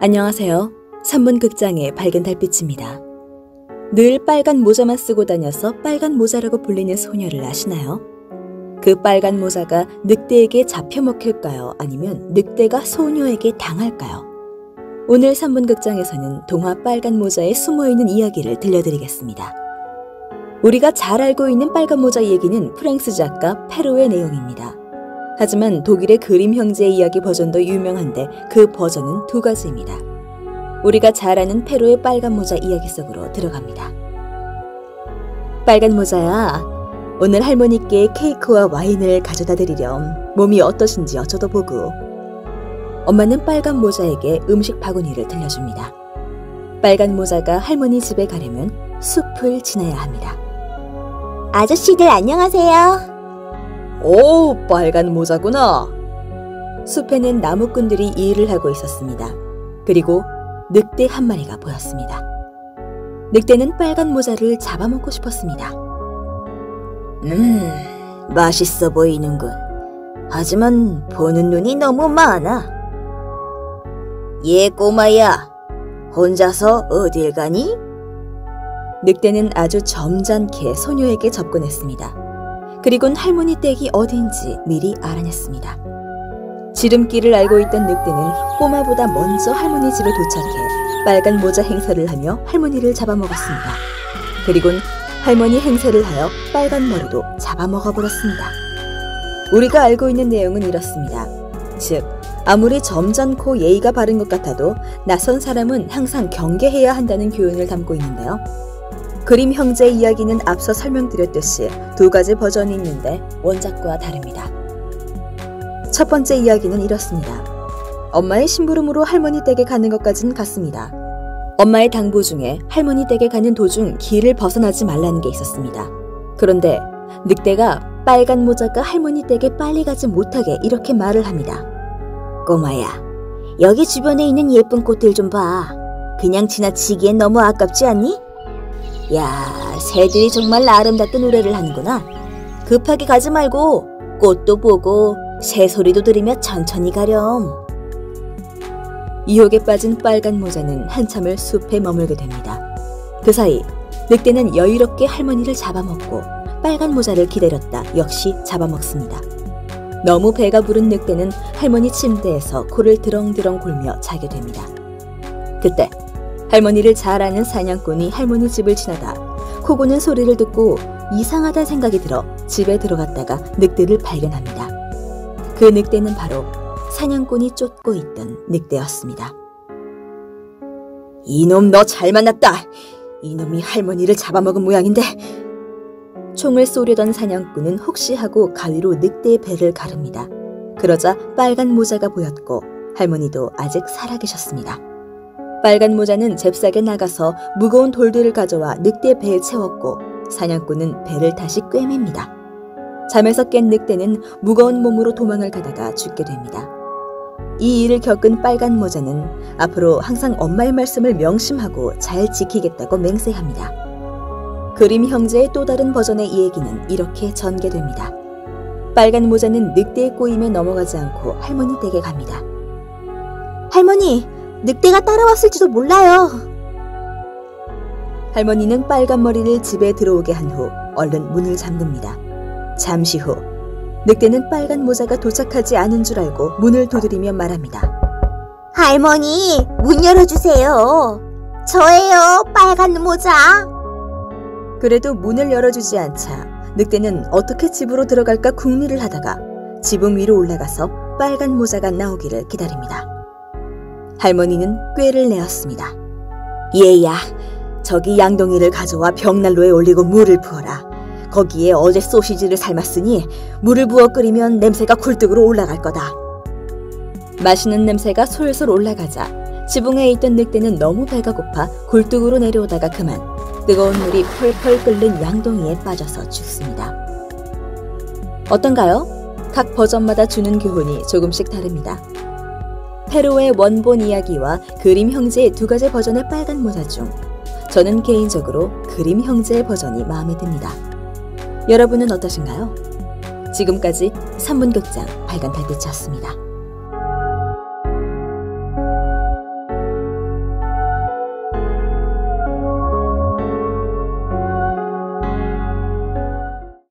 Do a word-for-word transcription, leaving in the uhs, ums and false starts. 안녕하세요. 삼 분 극장의 밝은 달빛입니다. 늘 빨간 모자만 쓰고 다녀서 빨간 모자라고 불리는 소녀를 아시나요? 그 빨간 모자가 늑대에게 잡혀먹힐까요? 아니면 늑대가 소녀에게 당할까요? 오늘 삼 분 극장에서는 동화 빨간 모자에 숨어있는 이야기를 들려드리겠습니다. 우리가 잘 알고 있는 빨간 모자 얘기는 프랑스 작가 페로의 내용입니다. 하지만 독일의 그림 형제의 이야기 버전도 유명한데 그 버전은 두 가지입니다. 우리가 잘 아는 페로의 빨간 모자 이야기 속으로 들어갑니다. 빨간 모자야, 오늘 할머니께 케이크와 와인을 가져다 드리렴. 몸이 어떠신지 여쭤도 보고. 엄마는 빨간 모자에게 음식 바구니를 들려줍니다. 빨간 모자가 할머니 집에 가려면 숲을 지나야 합니다. 아저씨들 안녕하세요. 오, 빨간 모자구나. 숲에는 나무꾼들이 일을 하고 있었습니다. 그리고 늑대 한 마리가 보였습니다. 늑대는 빨간 모자를 잡아먹고 싶었습니다. 음, 맛있어 보이는군. 하지만 보는 눈이 너무 많아. 예, 꼬마야. 혼자서 어딜 가니? 늑대는 아주 점잖게 소녀에게 접근했습니다. 그리곤 할머니 댁이 어딘지 미리 알아냈습니다. 지름길을 알고 있던 늑대는 꼬마보다 먼저 할머니 집에 도착해 빨간 모자 행사를 하며 할머니를 잡아먹었습니다. 그리곤 할머니 행세를 하여 빨간 머리도 잡아먹어버렸습니다. 우리가 알고 있는 내용은 이렇습니다. 즉, 아무리 점잖고 예의가 바른 것 같아도 낯선 사람은 항상 경계해야 한다는 교훈을 담고 있는데요. 그림 형제 이야기는 앞서 설명드렸듯이 두 가지 버전이 있는데 원작과 다릅니다. 첫 번째 이야기는 이렇습니다. 엄마의 심부름으로 할머니 댁에 가는 것까진 같습니다. 엄마의 당부 중에 할머니 댁에 가는 도중 길을 벗어나지 말라는 게 있었습니다. 그런데 늑대가 빨간 모자가 할머니 댁에 빨리 가지 못하게 이렇게 말을 합니다. 꼬마야, 여기 주변에 있는 예쁜 꽃들 좀 봐. 그냥 지나치기엔 너무 아깝지 않니? 야, 새들이 정말 아름답게 노래를 하는구나. 급하게 가지 말고 꽃도 보고 새 소리도 들으며 천천히 가렴. 이혹에 빠진 빨간 모자는 한참을 숲에 머물게 됩니다. 그 사이 늑대는 여유롭게 할머니를 잡아먹고 빨간 모자를 기다렸다 역시 잡아먹습니다. 너무 배가 부른 늑대는 할머니 침대에서 코를 드렁드렁 골며 자게 됩니다. 그때 할머니를 잘 아는 사냥꾼이 할머니 집을 지나다 코 고는 소리를 듣고 이상하다 생각이 들어 집에 들어갔다가 늑대를 발견합니다. 그 늑대는 바로 사냥꾼이 쫓고 있던 늑대였습니다. 이놈, 너 잘 만났다. 이놈이 할머니를 잡아먹은 모양인데. 총을 쏘려던 사냥꾼은 혹시 하고 가위로 늑대의 배를 가릅니다. 그러자 빨간 모자가 보였고 할머니도 아직 살아계셨습니다. 빨간 모자는 잽싸게 나가서 무거운 돌들을 가져와 늑대의 배에 채웠고 사냥꾼은 배를 다시 꿰맵니다. 잠에서 깬 늑대는 무거운 몸으로 도망을 가다가 죽게 됩니다. 이 일을 겪은 빨간 모자는 앞으로 항상 엄마의 말씀을 명심하고 잘 지키겠다고 맹세합니다. 그림 형제의 또 다른 버전의 이야기는 이렇게 전개됩니다. 빨간 모자는 늑대의 꼬임에 넘어가지 않고 할머니 댁에 갑니다. 할머니, 늑대가 따라왔을지도 몰라요. 할머니는 빨간 머리를 집에 들어오게 한 후 얼른 문을 잠듭니다. 잠시 후 늑대는 빨간 모자가 도착하지 않은 줄 알고 문을 두드리며 말합니다. 할머니, 문 열어주세요. 저예요, 빨간 모자. 그래도 문을 열어주지 않자 늑대는 어떻게 집으로 들어갈까 궁리를 하다가 지붕 위로 올라가서 빨간 모자가 나오기를 기다립니다. 할머니는 꾀를 내었습니다. 얘야, 저기 양동이를 가져와 벽난로에 올리고 물을 부어라. 거기에 어제 소시지를 삶았으니 물을 부어 끓이면 냄새가 굴뚝으로 올라갈 거다. 맛있는 냄새가 솔솔 올라가자 지붕에 있던 늑대는 너무 배가 고파 굴뚝으로 내려오다가 그만 뜨거운 물이 펄펄 끓는 양동이에 빠져서 죽습니다. 어떤가요? 각 버전마다 주는 교훈이 조금씩 다릅니다. 페로의 원본 이야기와 그림 형제의 두 가지 버전의 빨간 모자 중 저는 개인적으로 그림 형제의 버전이 마음에 듭니다. 여러분은 어떠신가요? 지금까지 삼 분 극장 밝은 달빛이었습니다.